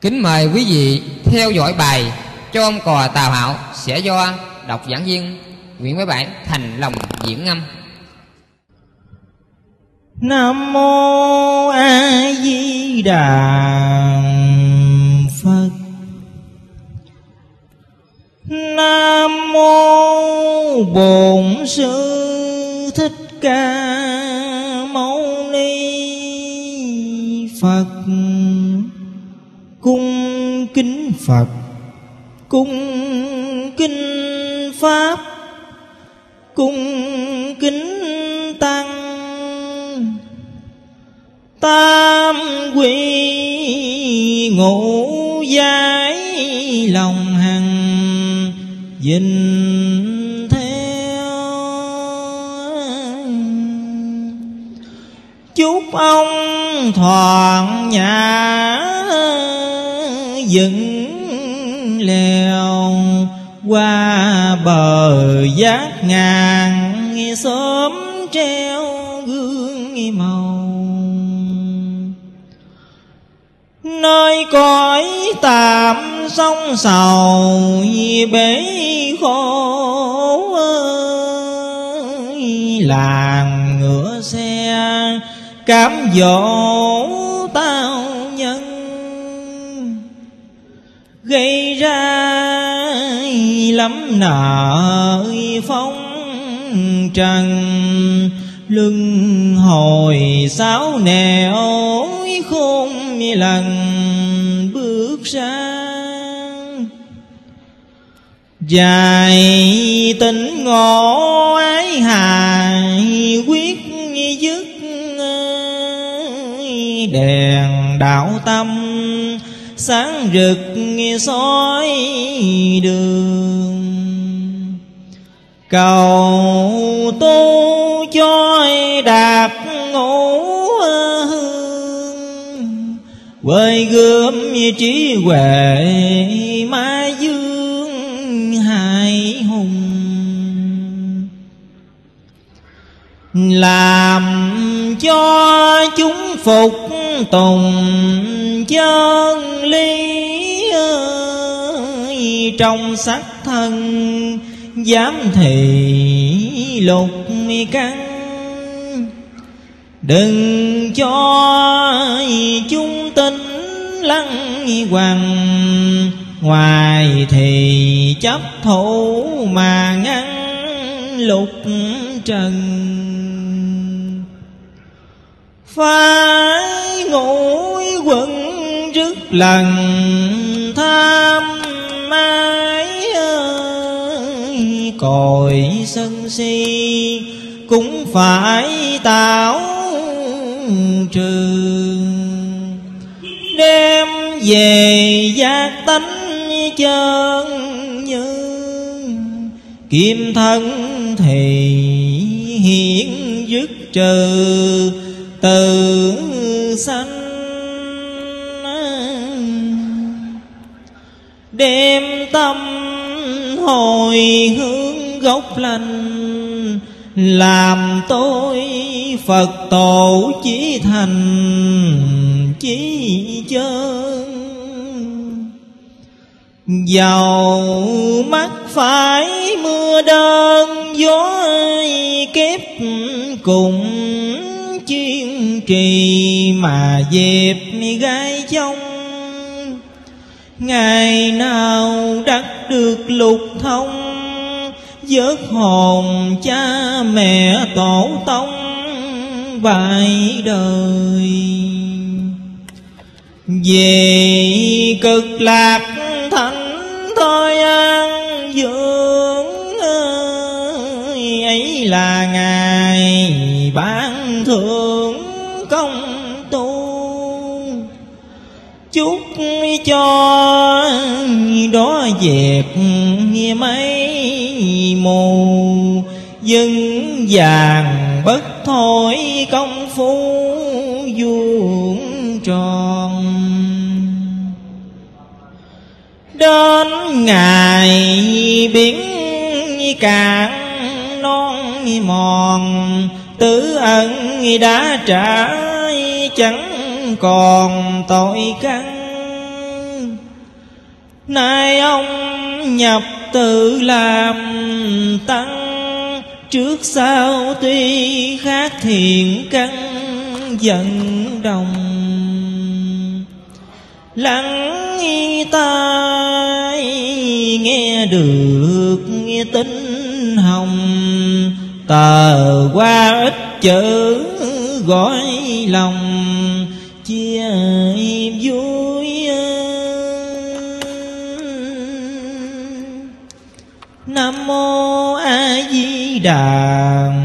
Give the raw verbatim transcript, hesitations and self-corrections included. Kính mời quý vị theo dõi bài Cho ông cò Tào Hạo sẽ do đọc giảng viên Nguyễn Bé Bảy thành lòng diễn ngâm. Nam mô A Di Đà Phật. Nam mô Bổn Sư Thích Ca Mâu Ni Phật. Cung kính Phật, cung kính Pháp, cung kính Tăng. Tam quy ngũ giải lòng hằng dình theo. Chúc ông thoảng nhã dựng lèo, qua bờ giác ngàn sớm treo gương màu. Nơi cõi tạm sông sầu bể khổ, làng ngựa xe cám dỗ tao nhân, gây ra lắm nợ phong trần. Lưng hồi sáu nẻo khôn lần bước ra, dài tỉnh ngộ ái hà quyết dứt. Đèn đạo tâm sáng rực soi đường, cầu tu cho đạp ngũ hương. Với gươm trí huệ ma dương hài hùng, làm cho chúng phục tùng chân lý. Ơi, trong sắc thân giám thị lục căn, đừng cho chúng tính lăng hoàng. Ngoài thì chấp thủ mà ngăn lục trần, phái ngũ quẩn rứt lần tham ái. Còi sân si cũng phải tạo trừ, đem về giác tánh chân như. Kim thân thì hiển dứt trừ từ sanh, đem tâm hồi hướng gốc lành. Làm tôi Phật tổ chí thành chí chân, dầu mắt phải mưa đơn gió kép. Cùng chuyên trì mà dẹp gai trong, ngày nào đắc được lục thông. Vớt hồn cha mẹ tổ tông vài đời, về cực lạc thánh thôi an dưỡng. Ơi, ấy là ngài ban thưởng công tu. Chúc cho đó dẹp mấy mù, vững vàng bất thôi công phu vuông tròn. Đến ngày biển cạn non mòn, tứ ân đã trả chẳng còn tội căn. Nay ông nhập tự làm tăng, trước sau tuy khác thiện căn giận đồng. Lắng tai nghe được tính hồng, tờ qua ít chữ gói lòng chia vui. Nam mô A Di Đà